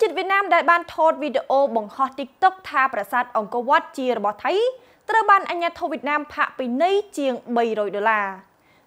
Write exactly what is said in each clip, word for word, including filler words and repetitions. dân Việt Nam đã ban thốt video bằng hot TikTok tha prasad Angkor Wat chia bỏ thấy từ ban anh nhà thô Việt Nam hạ bị nấy chiêng bảy rồi đô la.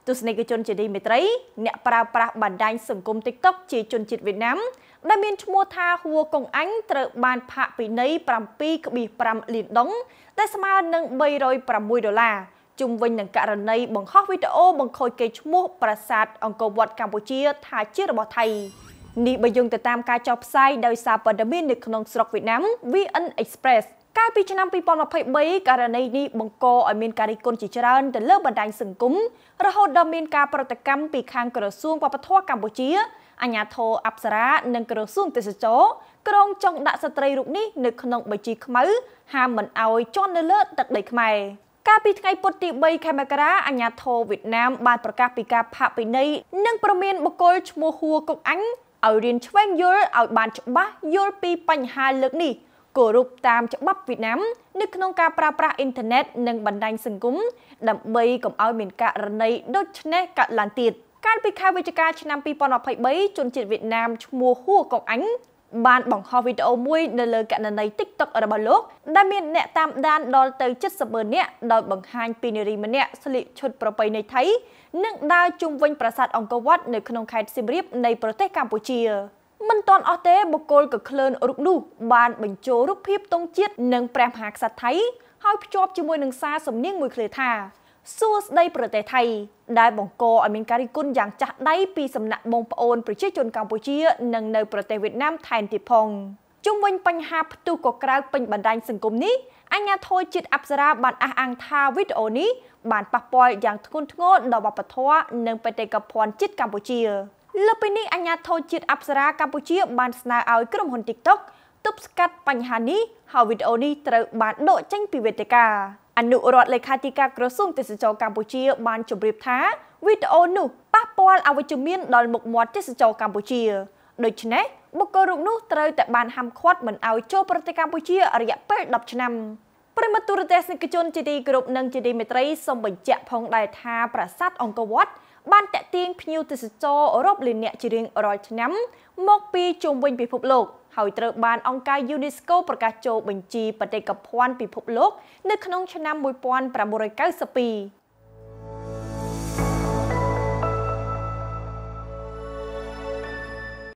Từ nay cái chôn chỉ đi mới thấy nẹt para para bản đai sừng cung TikTok chỉ chôn chỉ Việt Nam đã miên mua tha hùa công ánh từ ban hạ bị nấy pram pi bị pram liền đóng đã mà nâng bảy rồi pram mười đô la. Chung với những cả này bằng hot video bằng khôi cây mua prasad Angkor Wat Campuchia tha chia bỏ thấy. Nị bây dùng từ tam ca chọc sai đời xa và đầm biên được khung sọc Việt Nam vê en Express. Các bị chân năm bị bom phải bấy cả đời này đi bằng cô ở miền Caribe chỉ trở nên từ lớp bản đài sừng cúng. Rồi họ đầm miền cả Protekam bị khang cửa xuống và bắt thoát Campuchia. Anh nhà thô Apsara nâng cửa xuống từ chỗ. Cửa ông trong đã sạt rơi rụng ní được khung bởi chỉ khmer ham mình ao cho nên lớp đặc đầy khmer. Các bị ngày bột tiệm bay camera anh nhà thô Việt Nam ban Protekam bị cả hạ bị này nâng bờ miền bọc cối mua hùa cục ánh. Ở riêng chuyên dối ở bàn trọng bác dối bị bánh hà lực này. Cổ rụp tam trọng bác Việt Nam nực nông ca pra pra internet nâng bàn đành sừng cúng. Đậm bây cũng ở miền cả rần này đốt chân này cả làn tiệt. Các bị khai với chá ca chân năm bị bọn họp hãy bấy chôn trên Việt Nam mùa hùa cộng ánh. Bạn bỏng hò video mùi nơi lời cả lần này TikTok ở đà bà lúc. Đã miền nẹ tam đàn đo tới chất sập bờ nẹ đòi bằng hành pineri mà nẹ xử lý chốt bà bây này thấy. Nâng đa chung vinh prasad Angkor Wat nơi khung khai xìm riêng này Protect Campuchia. Mình toàn ở tế bộ côn cực lơn ở rục nụ. Bạn bình chố rục hiếp tông chiết nâng prem hạc sát thấy. Hỏi chóp chư mùi nâng xa xùm niêng mùi khởi thà. Suốt đây Protect thay. Đại bỏng cô ở mình cari côn dàng chạc đáy pi xâm nạn bông bà ôn Protect chôn Campuchia nâng nơi Protect Việt Nam thành tiệp hồng. Chung vinh bánh hạp tu có cao bánh bàn đành sừng cùm ní. Anh nhà thôi chiết áp ra bàn á ăn tha video ní. Bạn bác bòi dạng thôn ngô đào bạc bạc thoa nâng bạch gặp hoàn chít Campuchia. Lớp bình anh nhà thô chít áp ra Campuchia bàn sna áo cơ đồng hồn TikTok. Tốp skat bánh hà ní, hào video ní trở bán độ tranh phí về tk. Anh nụ rọt lệ khá tì ca cổ xung tế sử cho Campuchia bàn chụp riêng thá. Video nụ bác bòi áo với chùm miên đòi mục mọt tế sử cho Campuchia. Đối chứ nế, bác cơ rụng nụ trở tại bàn hàm khoát mình áo cho bạc tế Campuchia ở dạng bếch đọc chân năm. Bởi mặt tù tế sinh kỳ chôn chỉ đi gồm nâng chỉ đi mệt rây xong bởi chạm phong đài tha prasad Angkor Wat. Bạn tệ tiên pneu từ sử cho ở rộp liên nhạc chỉ riêng ở rõi thử nắm. Một bì chung bình bị phục lục. Hỏi trở bàn ông ca UNESCO bởi các châu bình trì bởi đề cập hoàn bị phục lục. Nơi khăn ông cho năm mùi bọn bà mùi rơi cao sập bì.